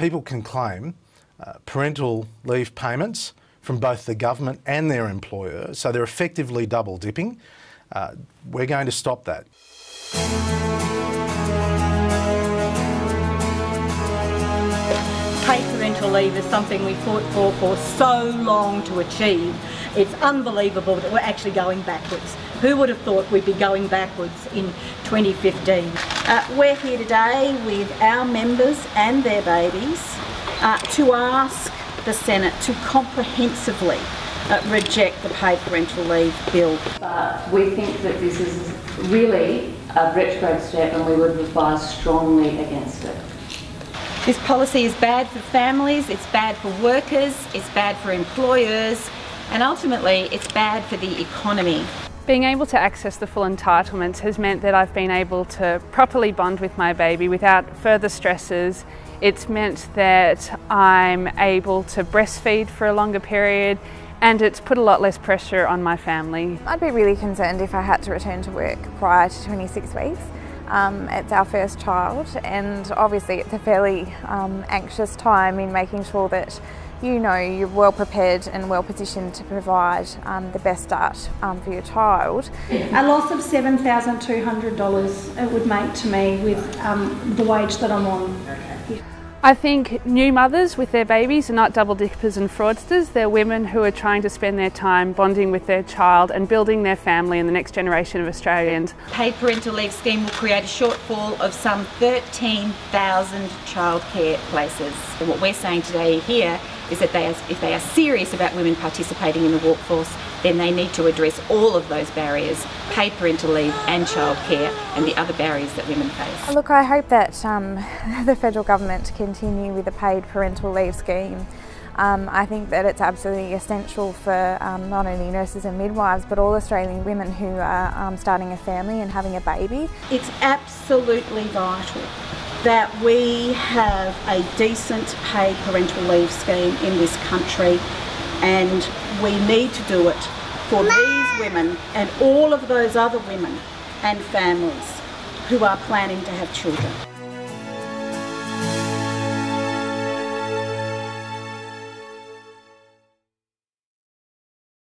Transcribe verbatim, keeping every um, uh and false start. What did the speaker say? people can claim uh, parental leave payments from both the government and their employer, so they're effectively double dipping. Uh, we're going to stop that. Paid parental leave is something we fought for for so long to achieve. It's unbelievable that we're actually going backwards. Who would have thought we'd be going backwards in twenty fifteen? Uh, we're here today with our members and their babies uh, to ask the Senate to comprehensively uh, reject the paid parental leave bill. But we think that this is really a retrograde step and we would advise strongly against it. This policy is bad for families, it's bad for workers, it's bad for employers, and ultimately it's bad for the economy. Being able to access the full entitlements has meant that I've been able to properly bond with my baby without further stresses. It's meant that I'm able to breastfeed for a longer period, and it's put a lot less pressure on my family. I'd be really concerned if I had to return to work prior to twenty-six weeks. Um, it's our first child, and obviously it's a fairly um, anxious time in making sure that you know you're well prepared and well positioned to provide um, the best start um, for your child. A loss of seven thousand two hundred dollars it would make to me with um, the wage that I'm on. I think new mothers with their babies are not double dippers and fraudsters. They're women who are trying to spend their time bonding with their child and building their family and the next generation of Australians. The paid parental leave scheme will create a shortfall of some thirteen thousand childcare places. And what we're saying today here is that they are, if they are serious about women participating in the workforce, then they need to address all of those barriers, paid parental leave and childcare and the other barriers that women face. Look, I hope that um, the federal government continue with the paid parental leave scheme. Um, I think that it's absolutely essential for um, not only nurses and midwives but all Australian women who are um, starting a family and having a baby. It's absolutely vital that we have a decent paid parental leave scheme in this country, and we need to do it for these women and all of those other women and families who are planning to have children.